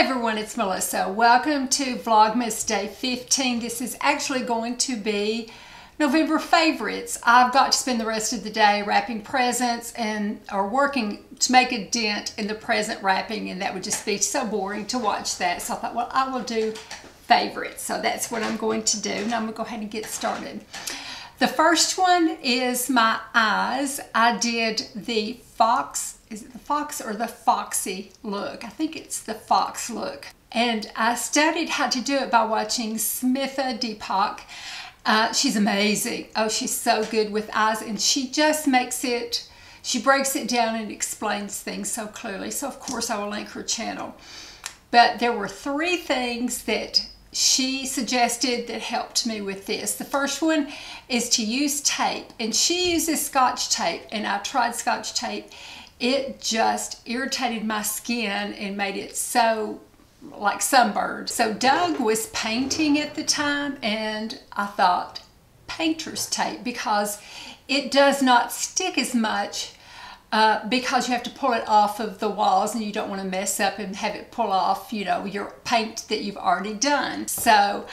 Hey everyone, it's Melissa. Welcome to Vlogmas Day 15. This is actually going to be November favorites. I've got to spend the rest of the day wrapping presents or working to make a dent in the present wrapping, and that would just be so boring to watch that. So I thought, well, I will do favorites. So that's what I'm going to do. Now I'm going to go ahead and get started. The first one is my eyes. I did the fox. Is it the fox or the foxy look? I think it's the fox look. And I studied how to do it by watching Smitha Deepak. She's amazing. Oh, she's so good with eyes, and she just makes it, she breaks it down and explains things so clearly. So of course I will link her channel. But there were three things that she suggested that helped me with this. The first one is to use tape, and she uses Scotch tape, and I tried Scotch tape. It just irritated my skin and made it so like sunburned. So Doug was painting at the time, and I thought Painter's Tape, because it does not stick as much because you have to pull it off of the walls, and you don't want to mess up and have it pull off, you know, your paint that you've already done. So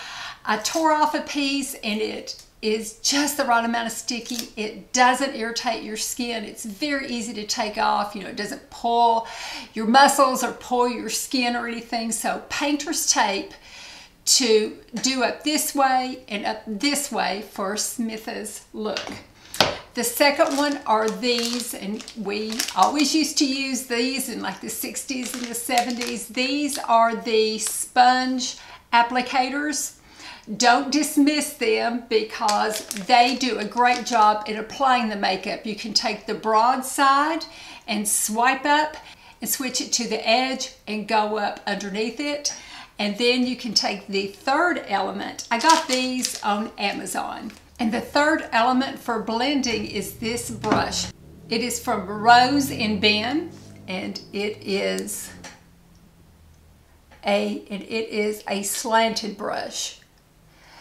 I tore off a piece, and it is just the right amount of sticky. It doesn't irritate your skin. It's very easy to take off. You know, it doesn't pull your muscles or pull your skin or anything. So Painter's Tape to do up this way and up this way for Smitha's look. The second one are these, and we always used to use these in like the 60s and the 70s. These are the sponge applicators. Don't dismiss them, because they do a great job in applying the makeup. You can take the broad side and swipe up and switch it to the edge and go up underneath it. And then you can take the third element. I got these on Amazon. And the third element for blending is this brush. It is from Rose and Ben, and it is a slanted brush.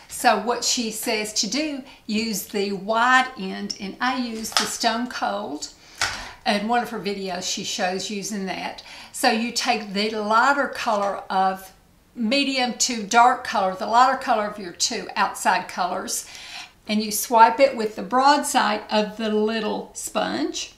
So what she says to do, use the wide end, and I use the Stone Cold. In one of her videos she shows using that. So you take the lighter color of medium to dark color, the lighter color of your two outside colors, and you swipe it with the broad side of the little sponge.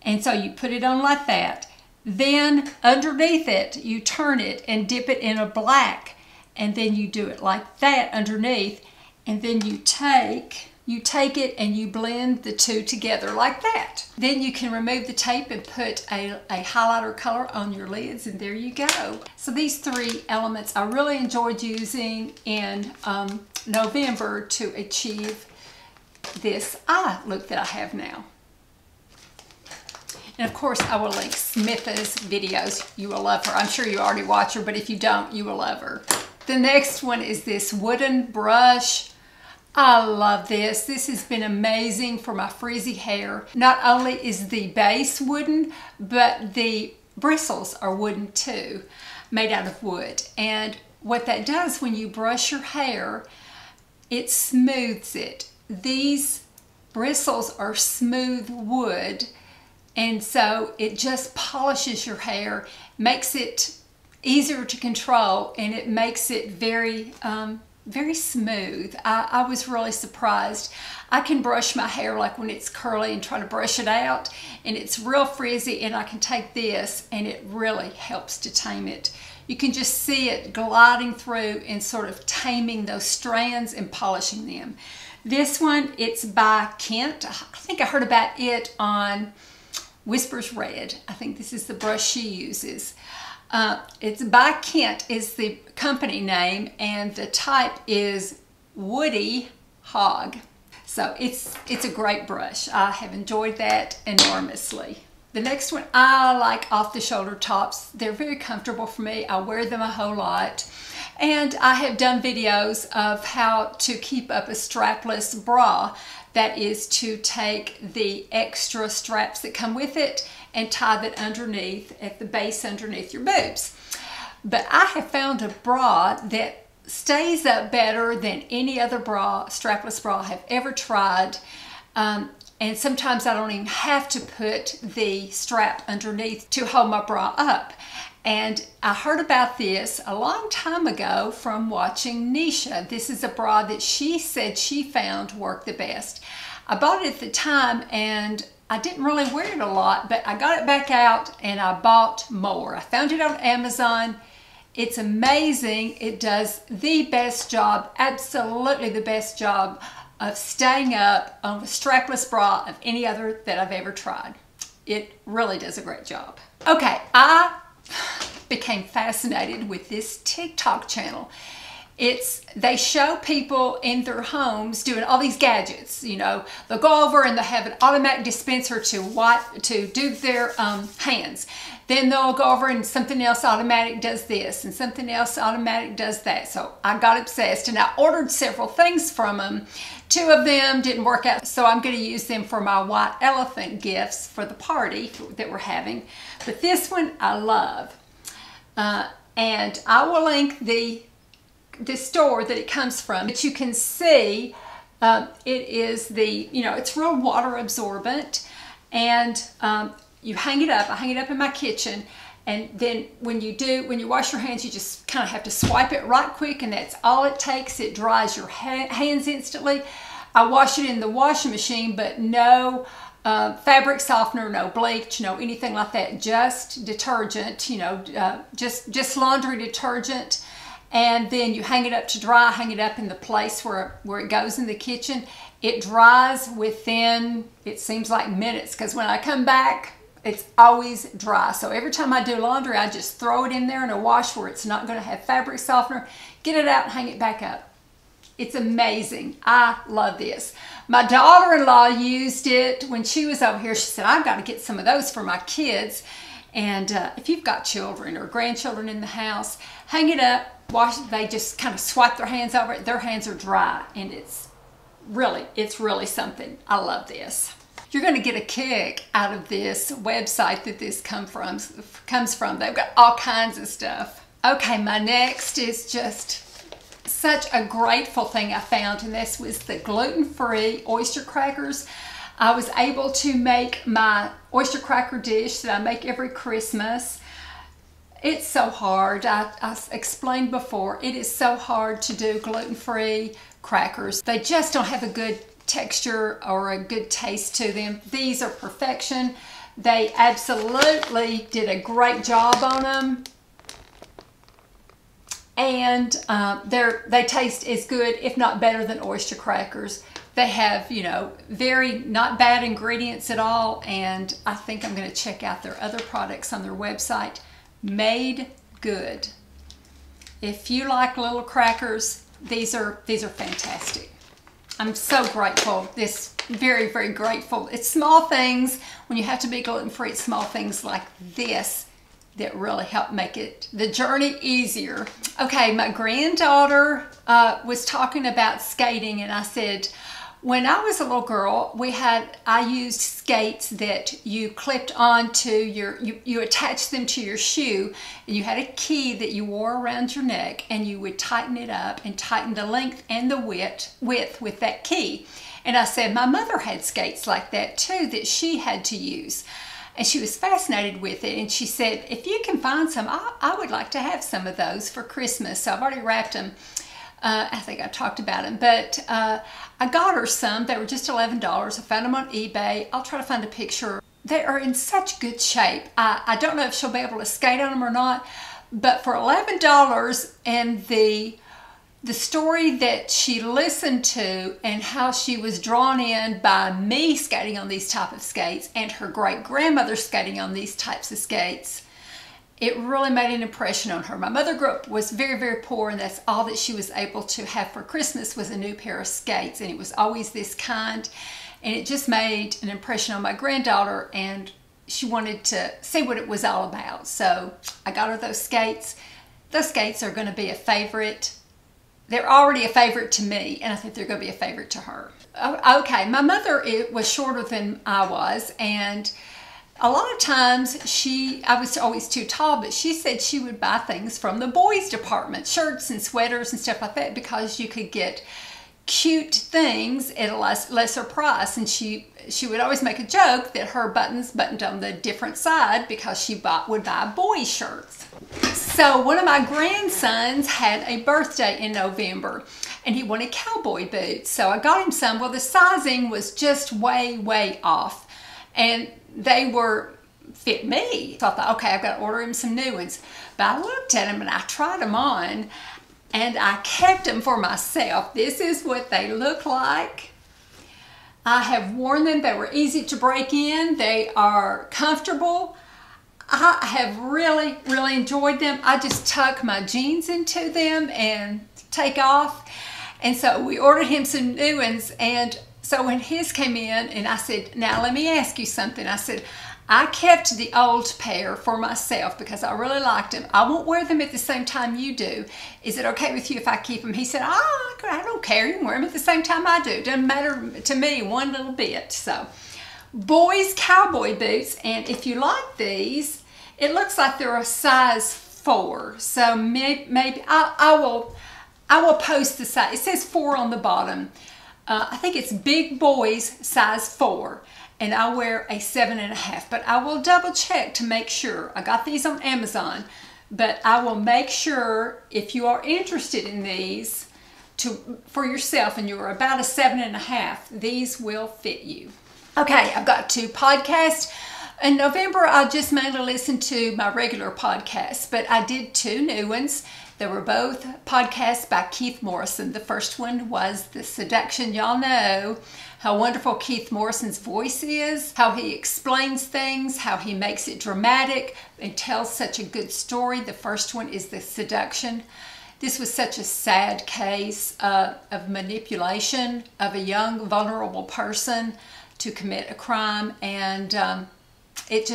And so you put it on like that. Then underneath it, you turn it and dip it in a black, and then you do it like that underneath, and then you take it and you blend the two together like that. Then you can remove the tape and put a highlighter color on your lids, and there you go. So these three elements I really enjoyed using in November to achieve this eye look that I have now. And of course, I will link Smitha's videos. You will love her. I'm sure you already watch her, but if you don't, you will love her. The next one is this wooden brush. I love this. This has been amazing for my frizzy hair. Not only is the base wooden, but the bristles are wooden too, made out of wood. And what that does when you brush your hair, it smooths it. These bristles are smooth wood, and so it just polishes your hair, makes it easier to control, and it makes it very very smooth. I was really surprised. I can brush my hair like when it's curly and try to brush it out, and it's real frizzy, and I can take this and it really helps to tame it. You can just see it gliding through and sort of taming those strands and polishing them. This one, it's by Kent. I think I heard about it on Whisper's Red. I think this is the brush she uses. It's by Kent is the company name, and the type is Woody Hog. So it's a great brush. I have enjoyed that enormously. The next one, I like off-the-shoulder tops. They're very comfortable for me. I wear them a whole lot, and I have done videos of how to keep up a strapless bra. That is to take the extra straps that come with it and tie that underneath at the base underneath your boobs. But I have found a bra that stays up better than any other bra, strapless bra I have ever tried. And sometimes I don't even have to put the strap underneath to hold my bra up. And I heard about this a long time ago from watching Nisha. This is a bra that she said she found worked the best. I bought it at the time and I didn't really wear it a lot, but I got it back out and I bought more. I found it on Amazon. It's amazing. It does the best job, absolutely the best job of staying up on a strapless bra of any other that I've ever tried. It really does a great job. Okay, I became fascinated with this TikTok channel. They show people in their homes doing all these gadgets. You know, they'll go over and they have an automatic dispenser to do their hands. Then they'll go over and something else automatic does this and something else automatic does that. So I got obsessed and I ordered several things from them. Two of them didn't work out, so I'm going to use them for my white elephant gifts for the party that we're having. But this one I love. And I will link the store that it comes from, but you can see it is the, you know, it's real water absorbent, and you hang it up. I hang it up in my kitchen, and then when you wash your hands, you just kind of have to swipe it right quick, and that's all it takes. It dries your hands instantly. I wash it in the washing machine, but no fabric softener, no bleach, no anything like that, just detergent, you know, just laundry detergent. And then you hang it up to dry, hang it up in the place where it goes in the kitchen. It dries within, it seems like minutes, because when I come back, it's always dry. So every time I do laundry, I just throw it in there in a wash where it's not going to have fabric softener, get it out and hang it back up. It's amazing. I love this. My daughter-in-law used it when she was over here. She said, I've got to get some of those for my kids. And if you've got children or grandchildren in the house, hang it up, wash it. They just kind of swipe their hands over it. Their hands are dry, and it's really something. I love this. You're going to get a kick out of this website that this comes from. They've got all kinds of stuff. Okay, my next is just such a grateful thing I found, and this was the gluten-free oyster crackers. I was able to make my oyster cracker dish that I make every Christmas. It's so hard. I explained before, it is so hard to do gluten-free crackers. They just don't have a good texture or a good taste to them. These are perfection. They absolutely did a great job on them. And they taste as good, if not better, than oyster crackers. They have, you know, very not bad ingredients at all, and I think I'm going to check out their other products on their website. Made Good. If you like little crackers, these are fantastic. I'm so grateful. This very, very grateful. It's small things when you have to be gluten-free. It's small things like this that really help make it the journey easier. Okay, my granddaughter was talking about skating, and I said, when I was a little girl, I used skates that you clipped onto you attached them to your shoe, and you had a key that you wore around your neck, and you would tighten it up and tighten the length and the width with that key. And I said, my mother had skates like that too that she had to use. And she was fascinated with it, and she said, if you can find some, I would like to have some of those for Christmas. So I've already wrapped them. I think I talked about them, but I got her some. They were just $11. I found them on eBay. I'll try to find a picture. They are in such good shape. I don't know if she'll be able to skate on them or not, but for $11 and the story that she listened to and how she was drawn in by me skating on these type of skates and her great-grandmother skating on these types of skates, it really made an impression on her. My mother grew up, was very, very poor, and that's all that she was able to have for Christmas was a new pair of skates, and it was always this kind, and it just made an impression on my granddaughter, and she wanted to see what it was all about. So I got her those skates. Those skates are going to be a favorite. They're already a favorite to me, and I think they're going to be a favorite to her. Okay, my mother was shorter than I was, and a lot of times I was always too tall, but she said she would buy things from the boys department, shirts and sweaters and stuff like that, because you could get cute things at a lesser price. And she would always make a joke that her buttons buttoned on the different side because she would buy boy shirts. So one of my grandsons had a birthday in November and he wanted cowboy boots. So I got him some. Well, the sizing was just way, way off. And they were fit me. So I thought, okay, I've got to order him some new ones. But I looked at him and I tried them on and I kept them for myself. This is what they look like. I have worn them. They were easy to break in. They are comfortable. I have really, really enjoyed them. I just tuck my jeans into them and take off. And so we ordered him some new ones. And so when his came in and I said, now let me ask you something. I said, I kept the old pair for myself because I really liked them. I won't wear them at the same time you do. Is it okay with you if I keep them? He said, oh, I don't care. You can wear them at the same time I do. Doesn't matter to me one little bit. So, boys cowboy boots. And if you like these, it looks like they're a size 4. So maybe I will post the size. It says 4 on the bottom. I think it's big boys size 4. And I wear a 7.5, but I will double check to make sure. I got these on Amazon, but I will make sure if you are interested in these for yourself and you're about a 7.5, these will fit you. Okay, I've got 2 podcasts. In November, I just mainly listened to my regular podcasts, but I did 2 new ones. They were both podcasts by Keith Morrison. The first one was The Seduction. Y'all know how wonderful Keith Morrison's voice is, how he explains things, how he makes it dramatic and tells such a good story. The first one is The Seduction. This was such a sad case of manipulation of a young, vulnerable person to commit a crime. And it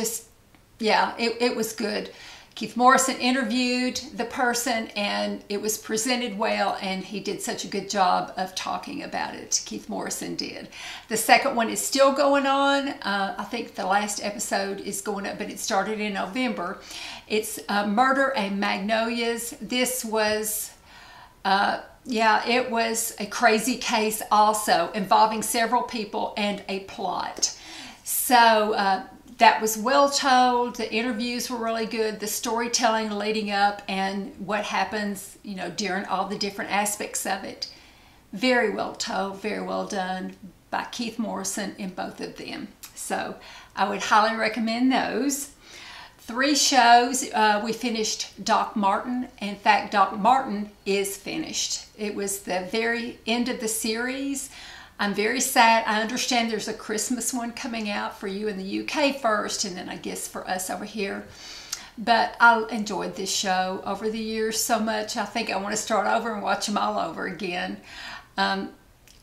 was good. Keith Morrison interviewed the person and it was presented well, and he did such a good job of talking about it. Keith Morrison did. The second one is still going on. I think the last episode is going up, but it started in November. It's Murder and Magnolias. This was, it was a crazy case also involving several people and a plot. So, that was well told. The interviews were really good. The storytelling leading up and what happens, you know, during all the different aspects of it. Very well told, very well done by Keith Morrison in both of them. So I would highly recommend those. 3 shows. We finished Doc Martin. In fact, Doc Martin is finished. It was the very end of the series. I'm very sad. I understand there's a Christmas one coming out for you in the UK first, and then I guess for us over here. But I enjoyed this show over the years so much. I think I want to start over and watch them all over again.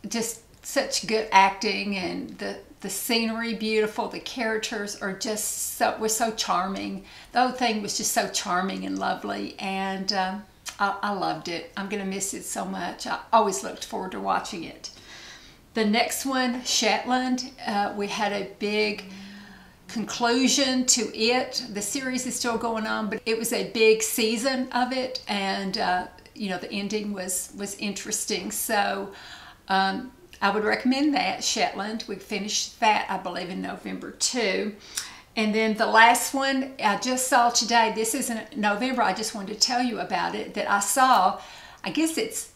Just such good acting, and the scenery beautiful. The characters are just so charming. The whole thing was just so charming and lovely, and I loved it. I'm going to miss it so much. I always looked forward to watching it. The next one, Shetland, we had a big conclusion to it. The series is still going on, but it was a big season of it, and you know, the ending was interesting. So I would recommend that, Shetland. We finished that, I believe, in November too. And then the last one I just saw today. This is in November. I just wanted to tell you about it, that I saw, I guess it's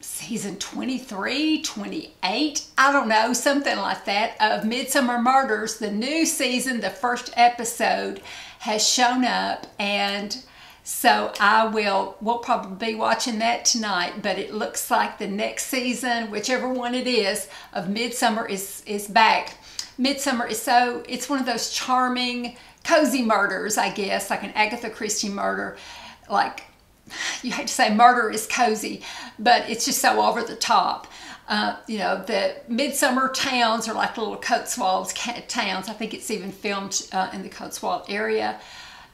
season 23, 28, I don't know, something like that, of Midsomer Murders. The new season, the first episode has shown up, and so we'll probably be watching that tonight. But it looks like the next season, whichever one it is, of Midsomer is back. Midsomer is it's one of those charming, cozy murders, I guess, like an Agatha Christie murder. Like, you hate to say murder is cozy, but it's just so over the top. You know, the Midsomer towns are like little Cotswolds towns. I think it's even filmed in the Cotswold area.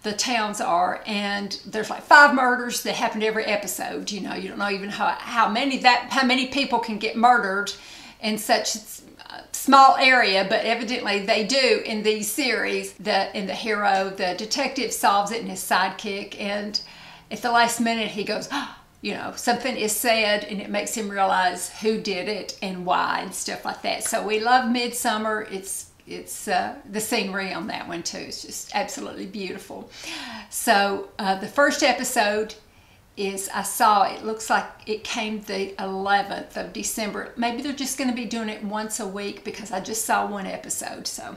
The towns are, and there's like 5 murders that happen every episode. You know, you don't know even how many people can get murdered in such small area, but evidently they do in these series. The hero, the detective, solves it, and his sidekick, and at the last minute, he goes, oh, you know, something is said and it makes him realize who did it and why and stuff like that. So we love Midsomer. It's the scenery on that one too. It's just absolutely beautiful. So the first episode is, I saw it looks like it came the 11th of December. Maybe they're just going to be doing it once a week because I just saw one episode. So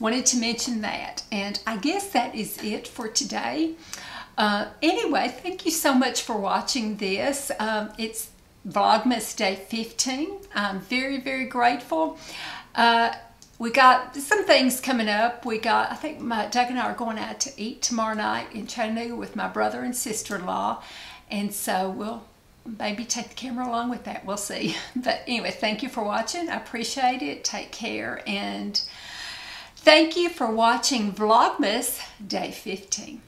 wanted to mention that. And I guess that is it for today. Anyway, thank you so much for watching this. It's Vlogmas Day 15. I'm very, very grateful. We got some things coming up. We got, I think Doug and I are going out to eat tomorrow night in Chattanooga with my brother and sister-in-law. And so we'll maybe take the camera along with that. We'll see. But anyway, thank you for watching. I appreciate it. Take care. And thank you for watching Vlogmas Day 15.